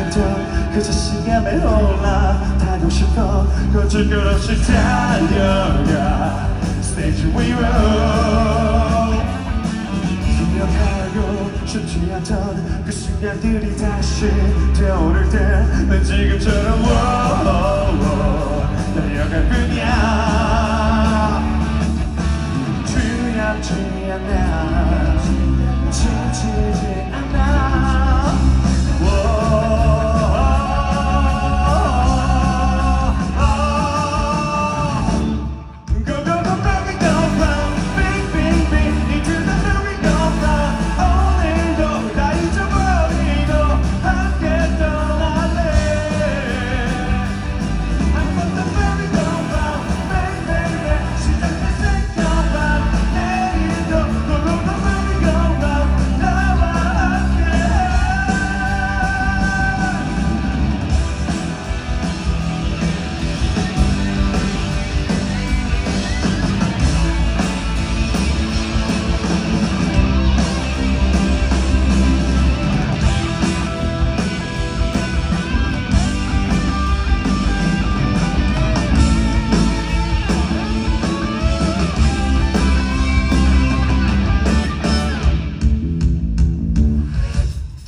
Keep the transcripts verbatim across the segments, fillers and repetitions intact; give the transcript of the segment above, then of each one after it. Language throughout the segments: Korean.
해도 그 자신감에 올라 달리고 싶어 거절 것 없이 달려가 Stage 위로 기억하고 쉽지 않던 그 순간들이 다시 되어오를 때 난 지금처럼 워워워 달려갈 뿐이야 두렵지 않아 지치지 않아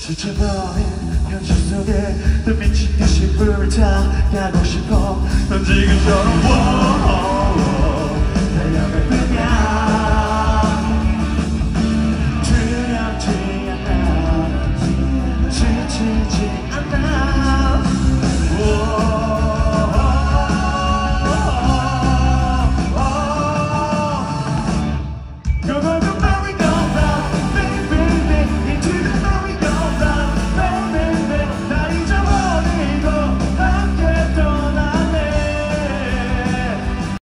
지쳐버린 현실 속에 더 미친 듯이 불을 타고 싶어 넌 지금처럼 달려갈 뿐이야